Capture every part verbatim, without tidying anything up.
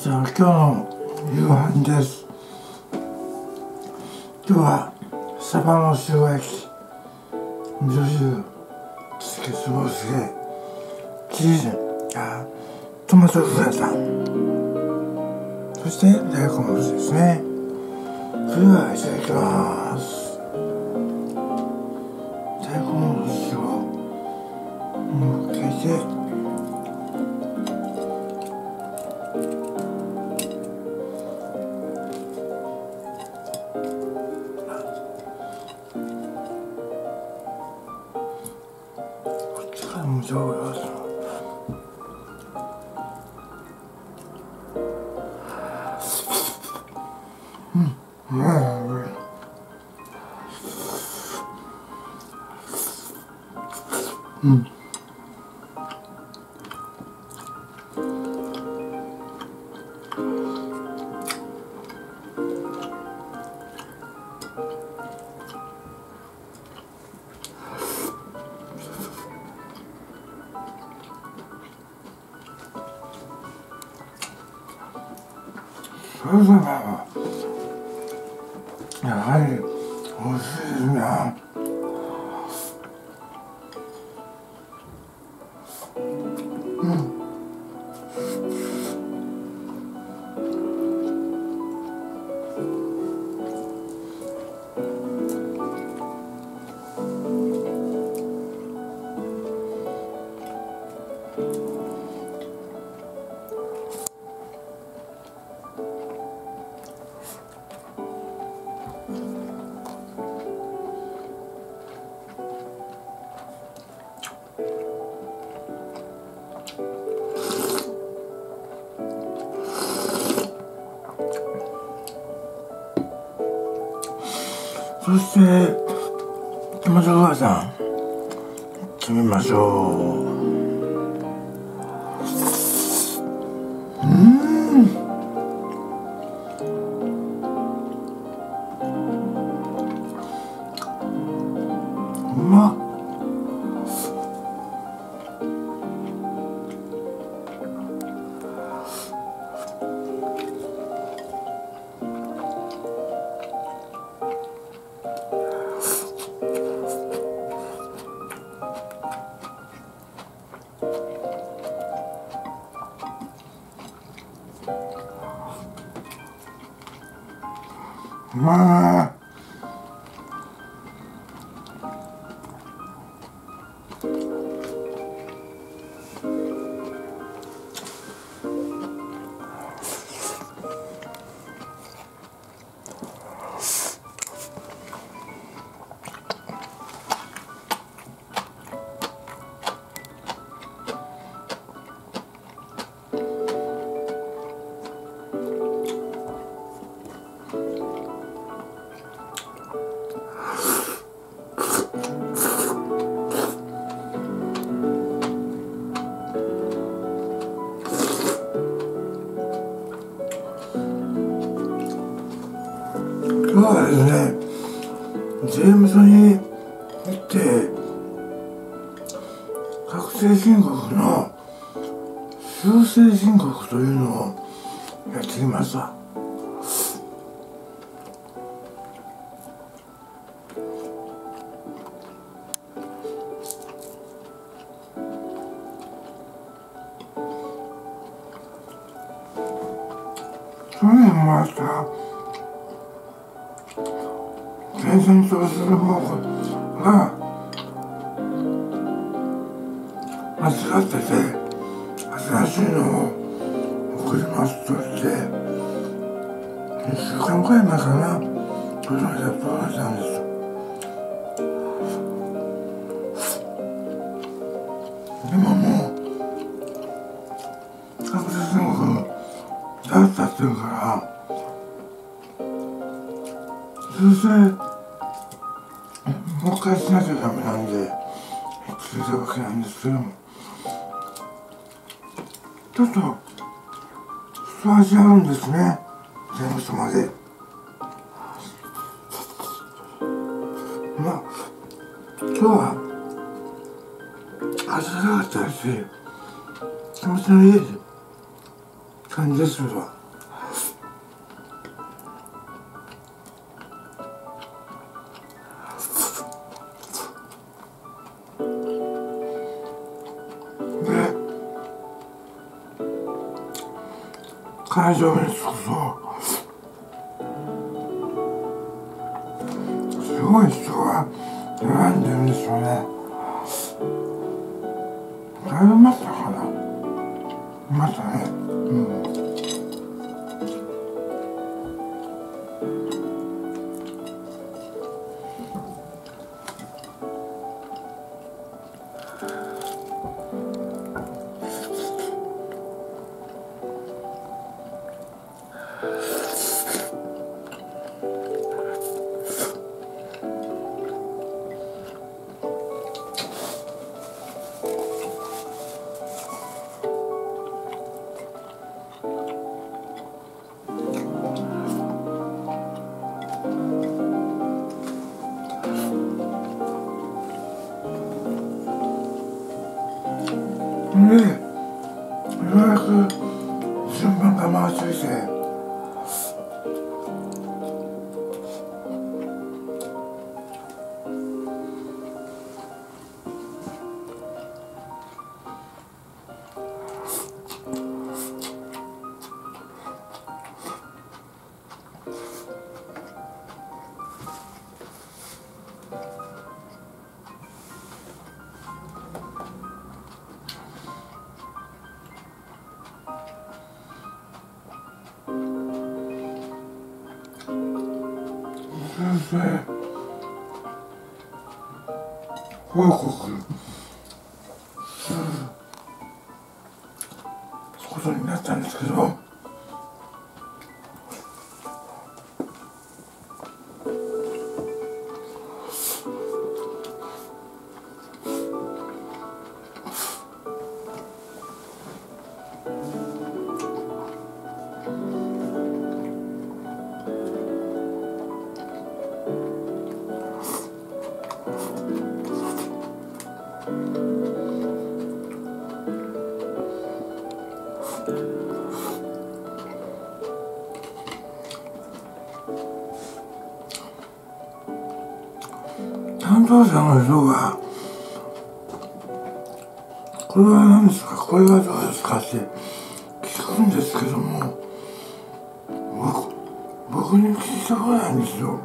じゃあ今日の夕飯です。今日はサバの塩焼き、味噌汁、つけつぼすけ、チーズ、あトマトフライだ、そして大根おろしですね。それではいただきます。大根おろしをのっけて、もう上手です。うん、うん、うん、それぞれはやはり美味しいですね。うん。そして、トマトフライさん、決めましょう。うん、うまっ。まあ今日はですね、税務署に行って確定申告の修正申告というのをやってきました。去年もらった全身とする方法が間違ってて、新しいのを送りますと言って、いっしゅうかんくらい前かな、それをやっておられたんです。でももう確定申告だったっていうから修正もう一回しなきゃダメなんで言っていたわけなんですけども、ちょっと一味あるんですね、税務署まで。まあ今日は暖かかったし、気持ちのいい感じするわ。ね、会場に着くとすごい人が並んでるんですよね。並びましたかな。いましたね。うん。ね、ようやく順番が回ってきて、報告することになったんですけど、担当者の人が「これは何ですか？これはどうですか？」って聞くんですけども、僕、僕に聞いてこないんですよ。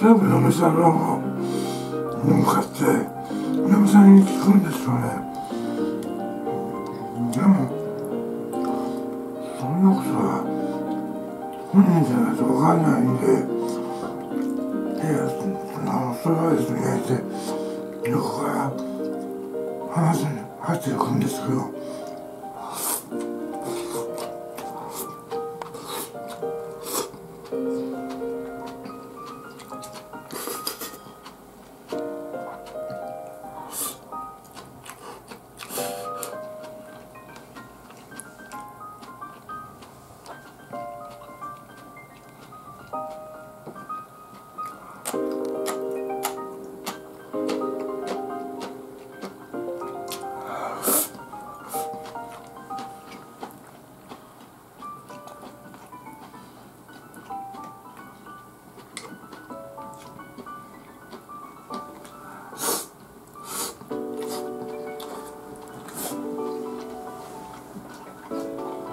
全部嫁さんの方に向かって嫁さんに聞くんですよね。でもそんなことは本人じゃないと分かんないんで、それはですね、って横から話に入っていくんですけど、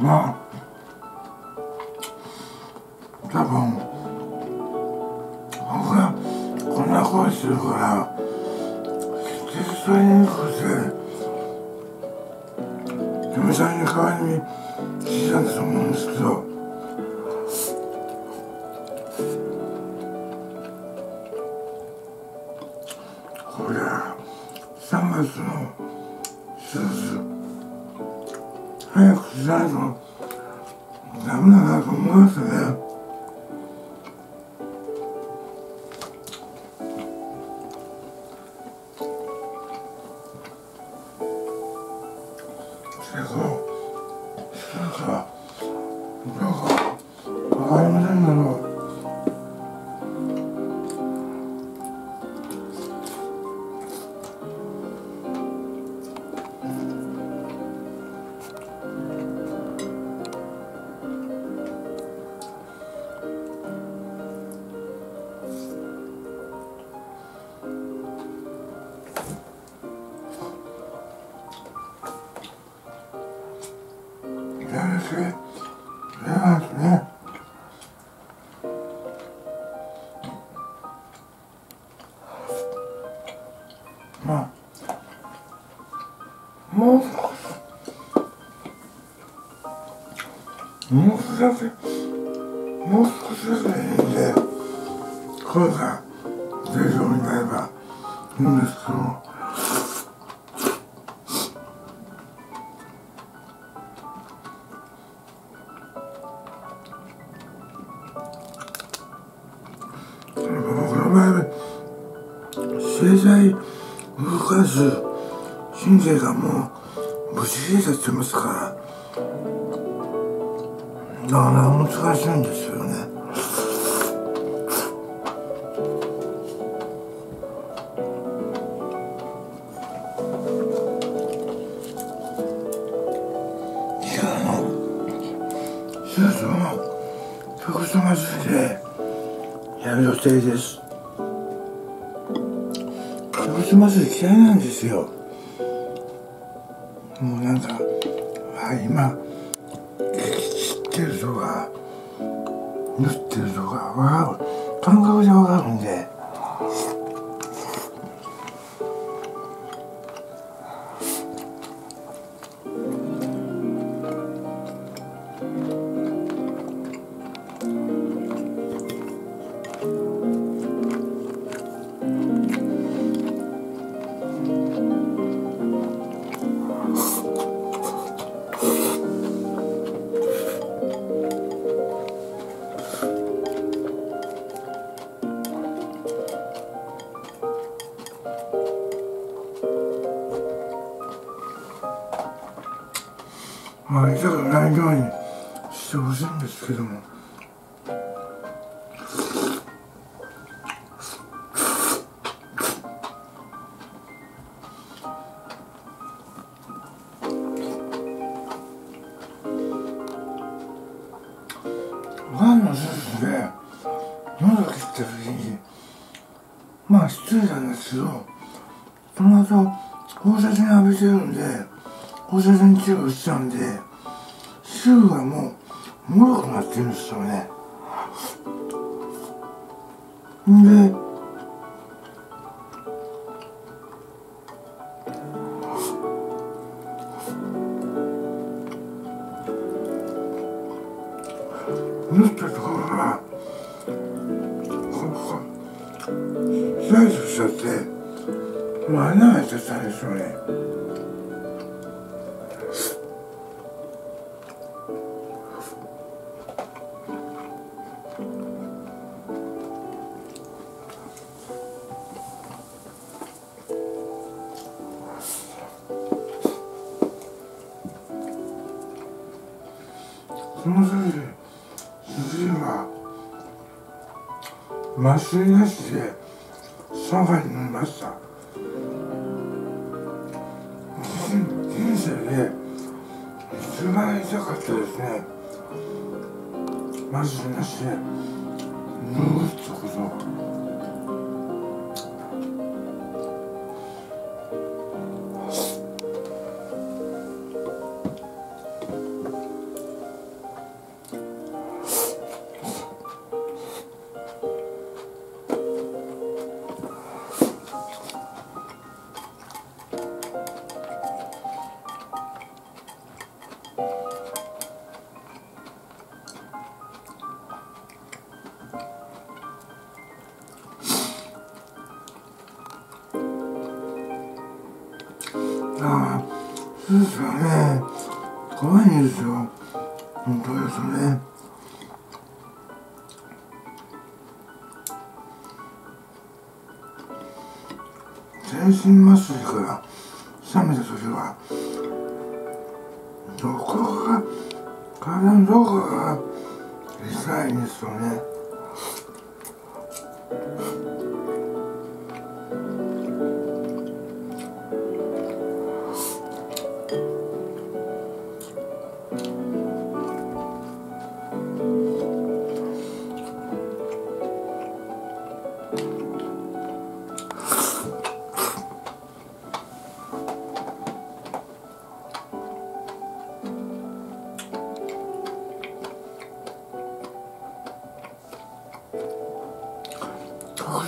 まあ、多分僕がこんな声してるから聞き取りにくくて嫁さんに代わりに聞いたんだと思うんですけど、これはさんがつの手術早くしないとダメだなと思いましたね。結構手術はどうかわかりませんけど、しい。いやですね。まあ、もう少し、もう少し、もう少しずつ引いて、声が正常になればいいんですけども、僕の場合は正在動かず神経がもう無視閉鎖してますから、だから難しいんですよね。手術も特徴がついてやる予定です。手術麻酔嫌いなんですよ。もうなんか、あ、今切ってるとか縫ってるとか分かる、感覚で分かるんで、まあ痛くないようにしてほしいんですけども、がんの手術で喉切った時に、まあ失礼なんですけど、その後放射線浴びてるんで、放射線治療したんで、皮膚がもうもろくなってるんですよね。で、縫ったところがスライスしちゃって、もう穴が開いちゃったんですよね。そのせいで、主治医は麻酔なしでさんかい飲みました。人生で一番痛かったですね、麻酔なしで飲むってこと。そうですよね。怖いんですよ。本当ですね。全身麻酔から冷めたときは、どこかが、体のどこかが痛いんですよね。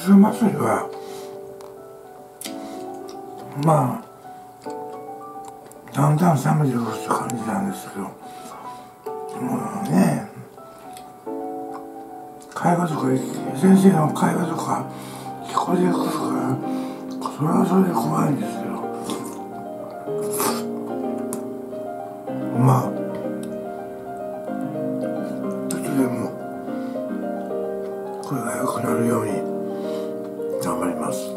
夏祭りはまあだんだん冷めてくるって感じなんですけど、もうね会話とか先生の会話とか聞こえてくるからそれはそれで怖いんですけど、まあこれが良くなるように頑張ります。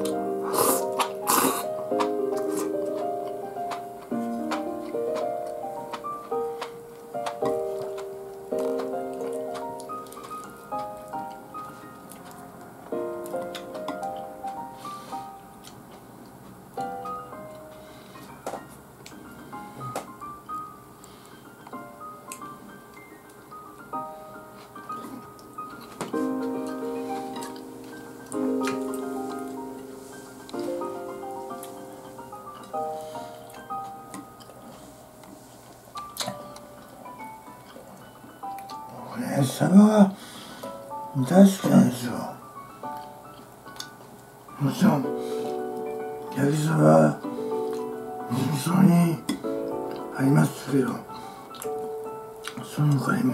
サバが大好きなんですよ。もちろん焼きそば味噌にありますけど、その他にも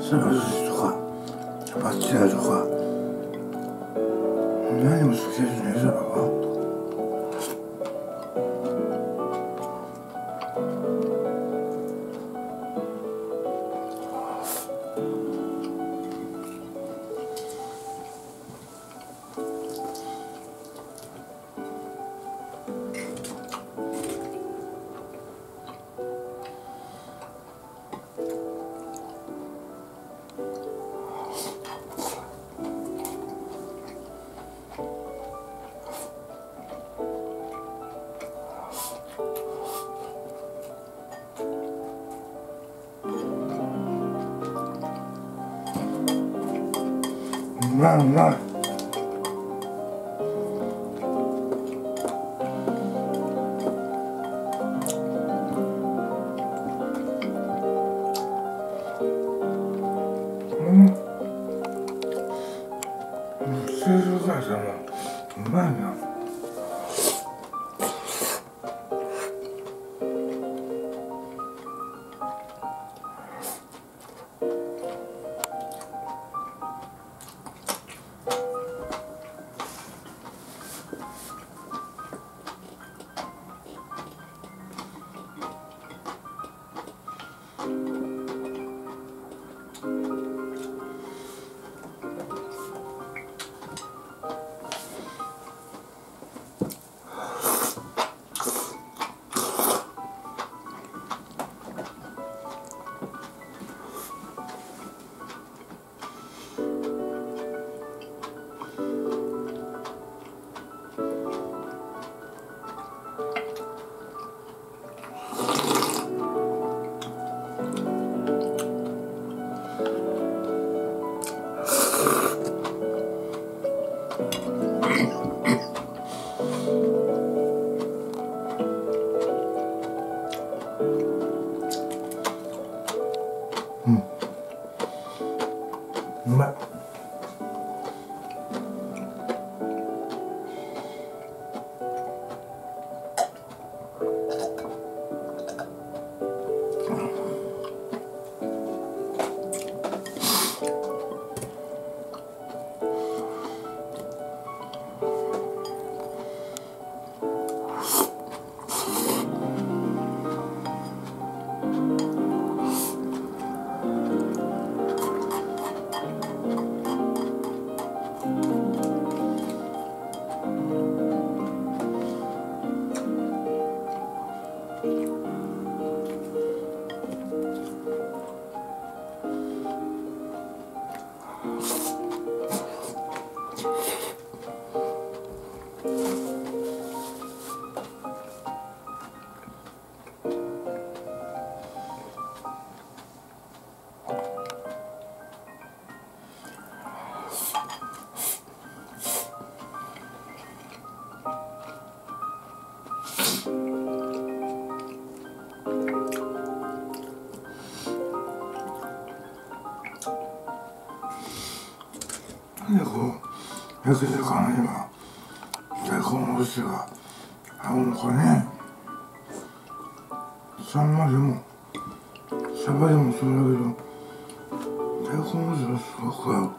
サバ寿司とかバッチラとか何も好きですね、サバは。うまいうまい。うん。スープ会社もうまいな。うまい。 이렇게 생각하느냐. 새콤 글씨가 나오니까 네 쌈맛이 뭐 새맛이 무슨 얘기죠. 새콤 글씨를 쓰고 가요.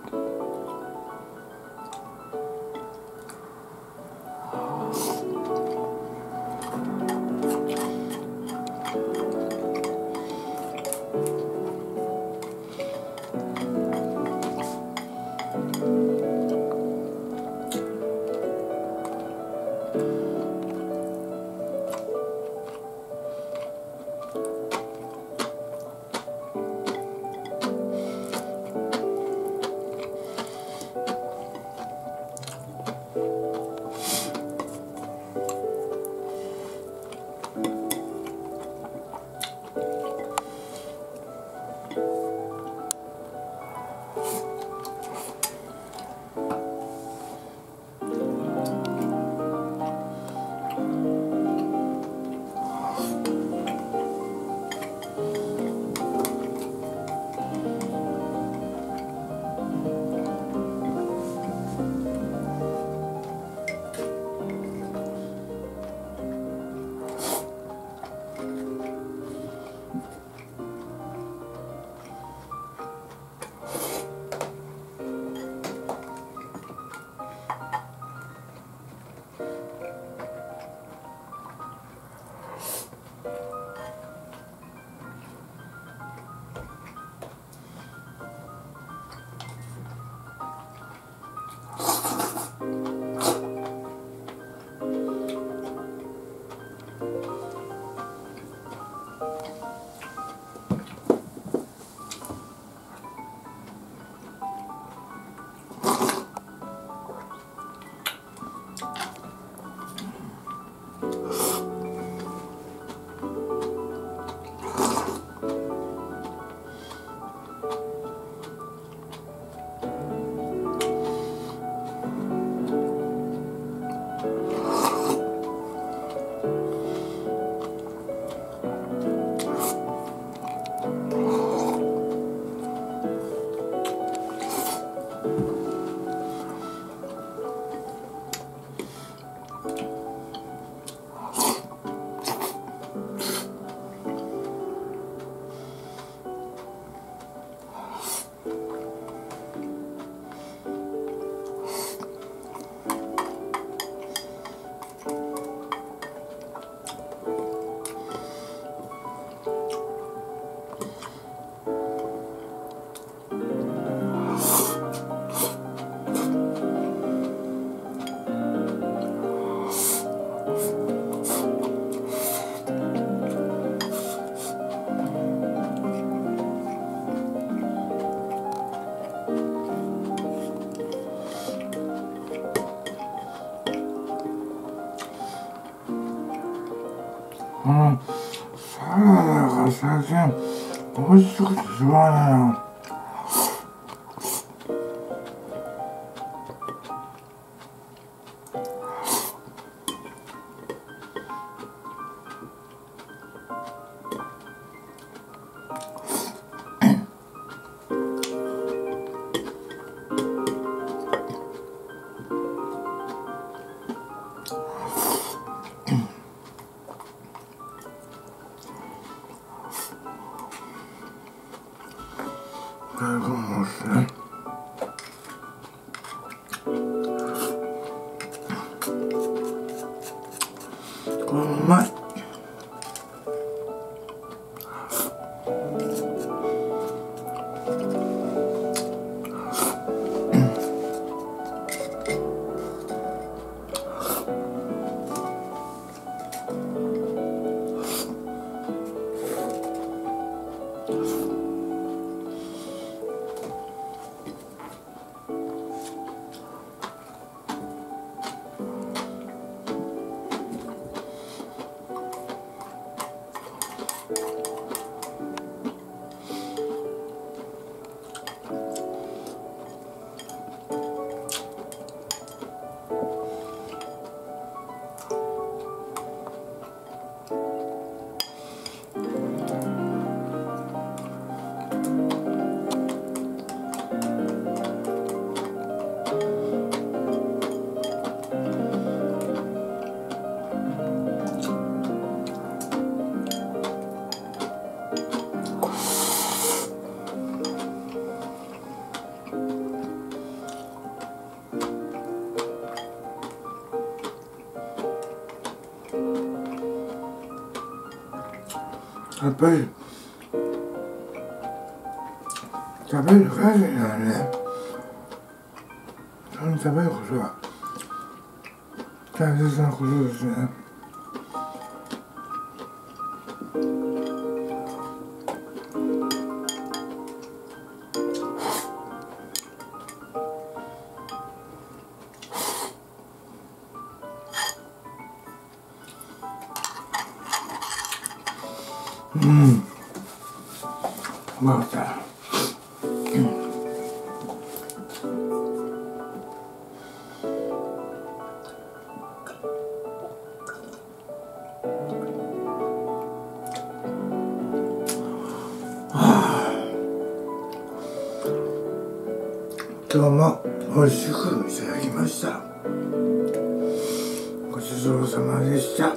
음, 샐러드가 사실 멋있고 좋아해요. やっぱり食べる限りはね、その食べることは大切なことですね。うん、まあさ、今日も美味しくいただきました。ごちそうさまでした。